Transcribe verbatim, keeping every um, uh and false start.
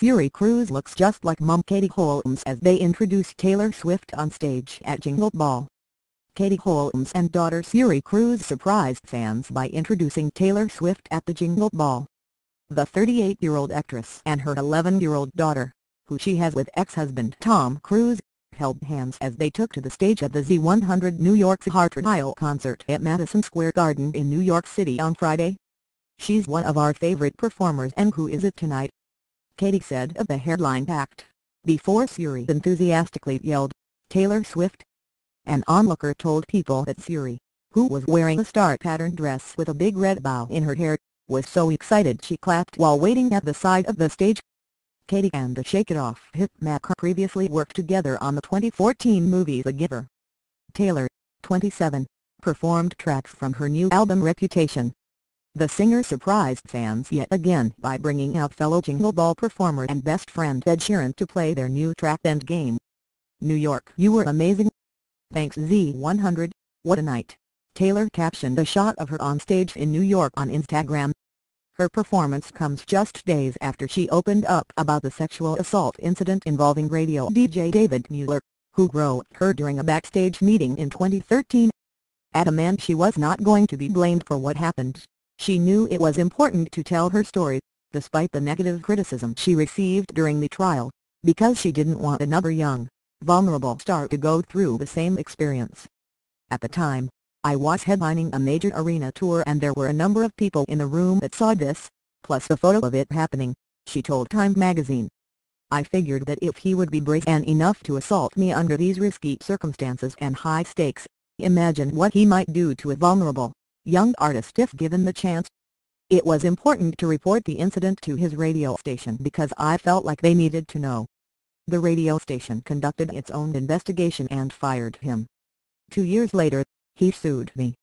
Suri Cruise looks just like mum Katie Holmes as they introduce Taylor Swift on stage at Jingle Ball. Katie Holmes and daughter Suri Cruise surprised fans by introducing Taylor Swift at the Jingle Ball. The thirty-eight-year-old actress and her eleven-year-old daughter, who she has with ex-husband Tom Cruise, held hands as they took to the stage at the Z one hundred New York's Heart Trial concert at Madison Square Garden in New York City on Friday. "She's one of our favorite performers, and who is it tonight?" Katie said of the headline act, before Suri enthusiastically yelled, "Taylor Swift!" An onlooker told People that Suri, who was wearing a star-patterned dress with a big red bow in her hair, was so excited she clapped while waiting at the side of the stage. Katie and the Shake It Off hit maker previously worked together on the twenty fourteen movie The Giver. Taylor, twenty-seven, performed tracks from her new album Reputation. The singer surprised fans yet again by bringing out fellow Jingle Ball performer and best friend Ed Sheeran to play their new track Endgame. "New York, you were amazing. Thanks Z one hundred, what a night," Taylor captioned a shot of her on stage in New York on Instagram. Her performance comes just days after she opened up about the sexual assault incident involving radio D J David Mueller, who groped her during a backstage meeting in twenty thirteen. Adamant she was not going to be blamed for what happened, she knew it was important to tell her story, despite the negative criticism she received during the trial, because she didn't want another young, vulnerable star to go through the same experience. "At the time, I was headlining a major arena tour and there were a number of people in the room that saw this, plus a photo of it happening," she told Time magazine. "I figured that if he would be brave and enough to assault me under these risky circumstances and high stakes, imagine what he might do to a vulnerable, young artist if given the chance. It was important to report the incident to his radio station because I felt like they needed to know." The radio station conducted its own investigation and fired him. Two years later, he sued me,